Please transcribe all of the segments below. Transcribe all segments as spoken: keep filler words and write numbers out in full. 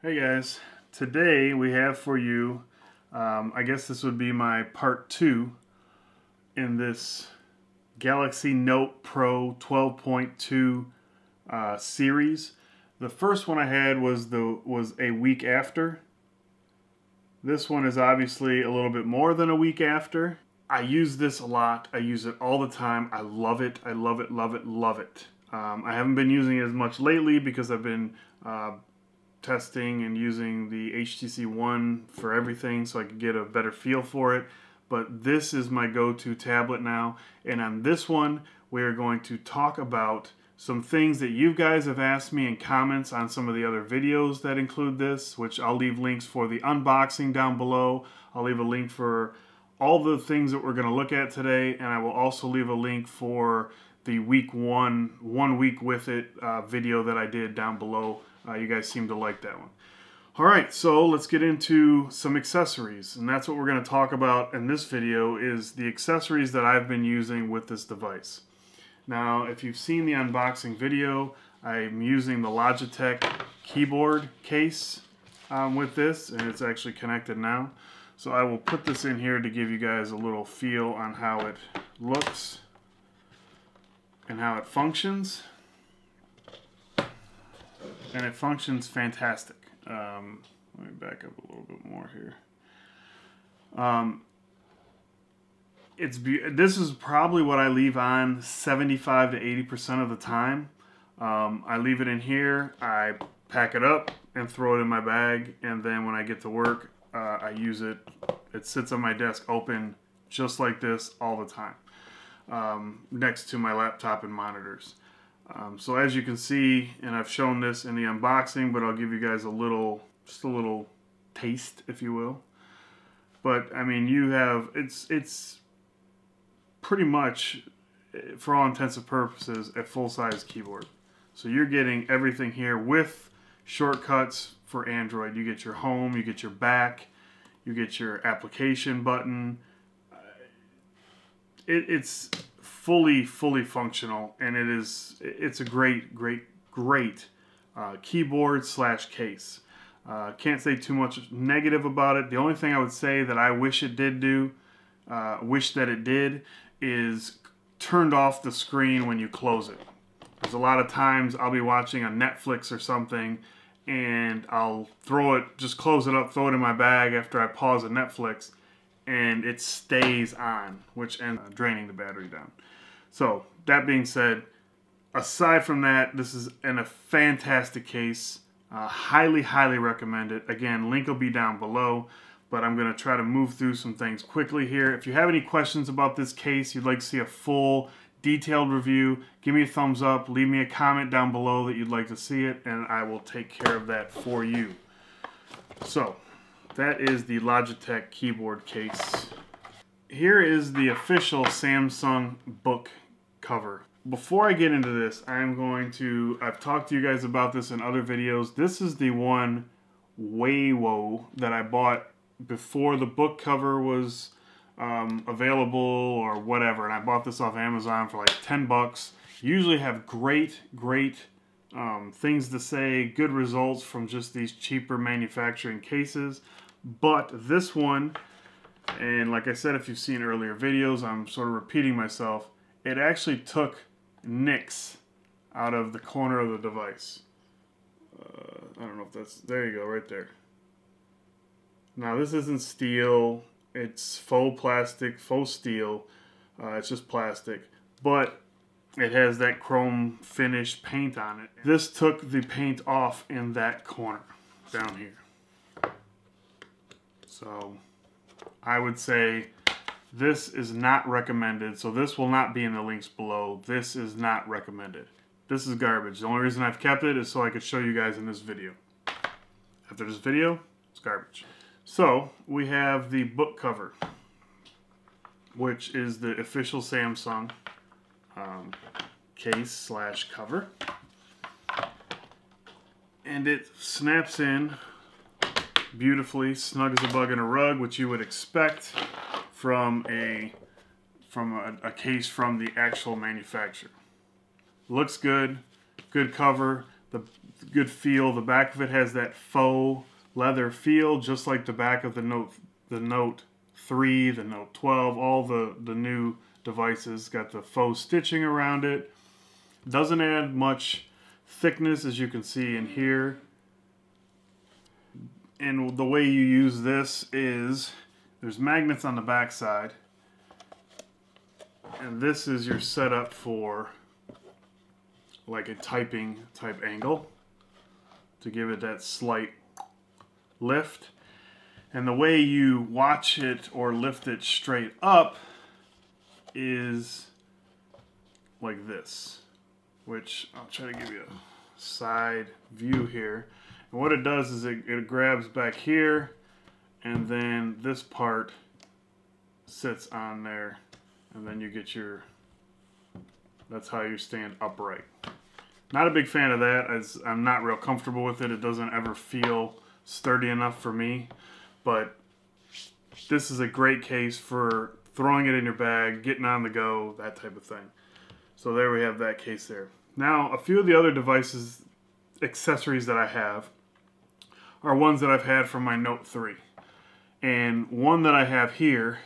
Hey guys, today we have for you, um, I guess this would be my part two in this Galaxy Note Pro twelve point two uh, series. The first one I had was the was a week after. This one is obviously a little bit more than a week after. I use this a lot. I use it all the time. I love it. I love it, love it, love it. Um, I haven't been using it as much lately because I've been uh, testing and using the H T C One for everything so I could get a better feel for it. But this is my go-to tablet now. And on this one, we are going to talk about some things that you guys have asked me in comments on some of the other videos that include this, which I'll leave links for the unboxing down below. I'll leave a link for all the things that we're going to look at today, and I will also leave a link for the week one, one week with it uh, video that I did down below. Uh, you guys seem to like that one. All right, so let's get into some accessories, and that's what we're going to talk about in this video is the accessories that I've been using with this device. Now, if you've seen the unboxing video, I'm using the Logitech keyboard case um, with this, and it's actually connected now. So I will put this in here to give you guys a little feel on how it looks and how it functions. And it functions fantastic. Um, let me back up a little bit more here. Um, It's be this is probably what I leave on seventy-five to eighty percent of the time. Um, I leave it in here, I pack it up and throw it in my bag, and then when I get to work, uh, I use it. It sits on my desk open just like this all the time, um, next to my laptop and monitors. Um, so as you can see, and I've shown this in the unboxing, but I'll give you guys a little, just a little taste, if you will. But I mean, you have, it's, it's, pretty much, for all intents and purposes, a full-size keyboard. So you're getting everything here with shortcuts for Android. You get your home, you get your back, you get your application button. It, it's fully, fully functional, and it is, it's a great, great, great uh, keyboard slash case. Uh, can't say too much negative about it. The only thing I would say that I wish it did do, uh, wish that it did, is turned off the screen when you close it. There's a lot of times I'll be watching on Netflix or something, and I'll throw it, just close it up, throw it in my bag after I pause a Netflix, and it stays on, which ends up draining the battery down. So that being said, aside from that, this is in a fantastic case. Uh, highly, highly recommend it. Again, link will be down below. But I'm going to try to move through some things quickly here. If you have any questions about this case, you'd like to see a full, detailed review, give me a thumbs up, leave me a comment down below that you'd like to see it, and I will take care of that for you. So, that is the Logitech keyboard case. Here is the official Samsung book cover. Before I get into this, I'm going to, I've talked to you guys about this in other videos. This is the one Waywo that I bought before the book cover was um, available or whatever, and I bought this off Amazon for like ten bucks. Usually have great, great um, things to say, good results from just these cheaper manufacturing cases. But this one, and like I said, if you've seen earlier videos, I'm sort of repeating myself, it actually took nicks out of the corner of the device. Uh, I don't know if that's, there you go, right there. Now this isn't steel, it's faux plastic, faux steel, uh, it's just plastic, but it has that chrome finish paint on it. This took the paint off in that corner down here. So I would say this is not recommended, so this will not be in the links below. This is not recommended. This is garbage. The only reason I've kept it is so I could show you guys in this video. After this video, it's garbage. So, we have the book cover, which is the official Samsung um, case slash cover. And it snaps in beautifully, snug as a bug in a rug, which you would expect from a from a, a case from the actual manufacturer. Looks good, good cover, the good feel. The back of it has that faux leather feel, just like the back of the Note, the Note three, the Note twelve, all the, the new devices. Got the faux stitching around it. Doesn't add much thickness, as you can see in here. And the way you use this is, there's magnets on the back side, and this is your setup for like a typing type angle to give it that slight lift. And the way you watch it or lift it straight up is like this, which I'll try to give you a side view here. And what it does is it, it grabs back here, and then this part sits on there, and then you get your, that's how you stand upright. Not a big fan of that, as I'm not real comfortable with it. It doesn't ever feel sturdy enough for me, but this is a great case for throwing it in your bag, getting on the go, that type of thing. So there we have that case there. Now, a few of the other devices, accessories that I have, are ones that I've had from my Note three. And one that I have here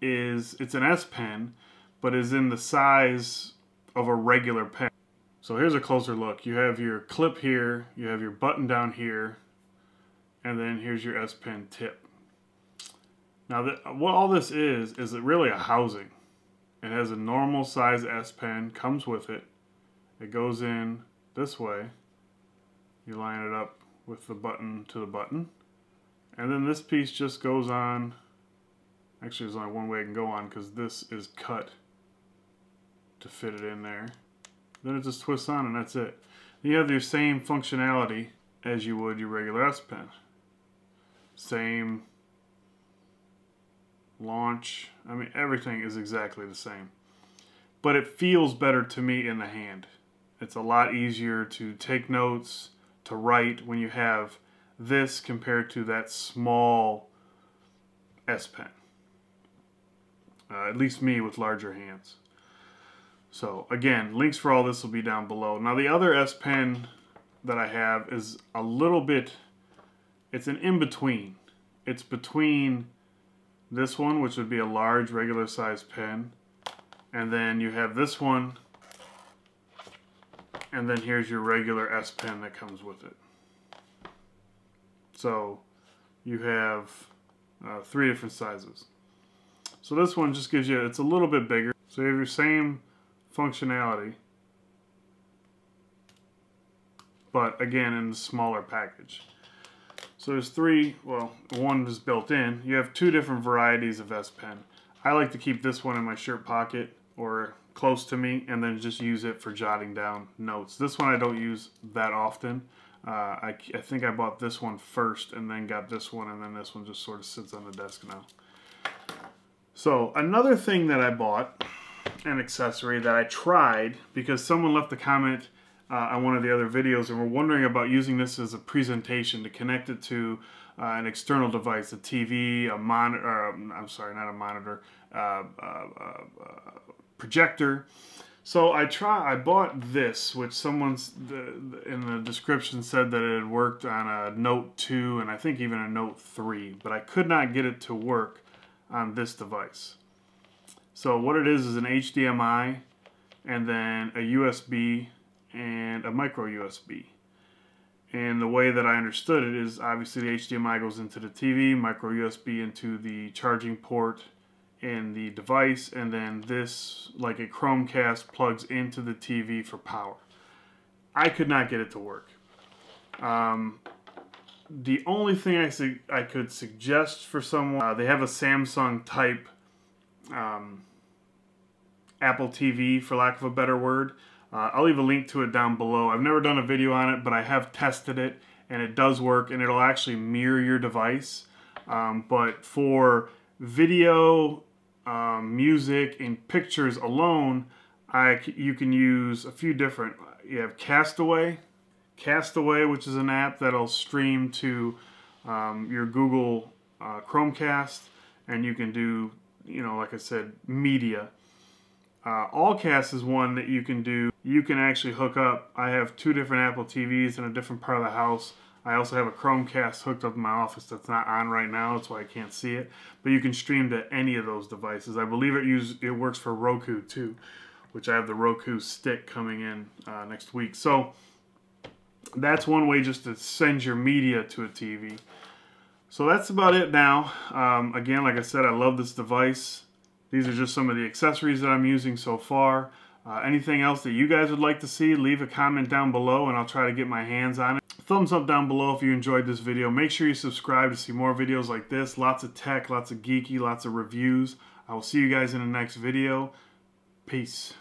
is, it's an S Pen, but is in the size of a regular pen. So here's a closer look. You have your clip here, you have your button down here, and then here's your S Pen tip. Now, that, what all this is, is it really a housing. It has a normal size S Pen, comes with it. It goes in this way. You line it up with the button to the button. And then this piece just goes on. Actually, there's only one way it can go on, because this is cut to fit it in there. Then it just twists on, and that's it. You have your same functionality as you would your regular S Pen. Same launch. I mean, everything is exactly the same, but it feels better to me in the hand. It's a lot easier to take notes, to write, when you have this compared to that small S Pen. Uh, at least me with larger hands. So again, links for all this will be down below. Now, the other S Pen that I have is a little bit, it's an in-between. It's between this one, which would be a large regular size pen, and then you have this one, and then here's your regular S Pen that comes with it. So you have uh, three different sizes. So this one just gives you, it's a little bit bigger, so you have your same functionality, but again in the smaller package. So there's three, well, one is built in. You have two different varieties of S Pen. I like to keep this one in my shirt pocket or close to me, and then just use it for jotting down notes. This one I don't use that often. Uh, I, I think I bought this one first and then got this one, and then this one just sort of sits on the desk now. So another thing that I bought, an accessory that I tried, because someone left a comment Uh, on one of the other videos, and we're wondering about using this as a presentation to connect it to uh, an external device, a T V, a monitor, I'm sorry, not a monitor, uh, uh, uh, projector. So I try. I bought this, which someone's the, in the description said that it had worked on a Note two and I think even a Note three, but I could not get it to work on this device. So what it is is an H D M I and then a U S B and a micro U S B. And the way that I understood it is, obviously the H D M I goes into the T V, micro U S B into the charging port in the device, and then this, like a Chromecast, plugs into the T V for power. I could not get it to work. Um, the only thing I, su I could suggest for someone, uh, they have a Samsung type um, Apple T V, for lack of a better word. Uh, I'll leave a link to it down below. I've never done a video on it, but I have tested it, and it does work, and it'll actually mirror your device. Um, but for video, um, music, and pictures alone, I, you can use a few different. You have Castaway, Castaway, which is an app that'll stream to um, your Google uh, Chromecast, and you can do you know, like I said, media. Uh, Allcast is one that you can do. You can actually hook up. I have two different Apple T Vs in a different part of the house. I also have a Chromecast hooked up in my office that's not on right now. That's why I can't see it. But you can stream to any of those devices. I believe it use, it works for Roku too, which I have the Roku stick coming in uh, next week. So that's one way just to send your media to a T V. So that's about it now. Um, again, like I said, I love this device. These are just some of the accessories that I'm using so far. Uh, anything else that you guys would like to see, leave a comment down below and I'll try to get my hands on it. Thumbs up down below if you enjoyed this video. Make sure you subscribe to see more videos like this. Lots of tech, lots of geeky, lots of reviews. I will see you guys in the next video. Peace.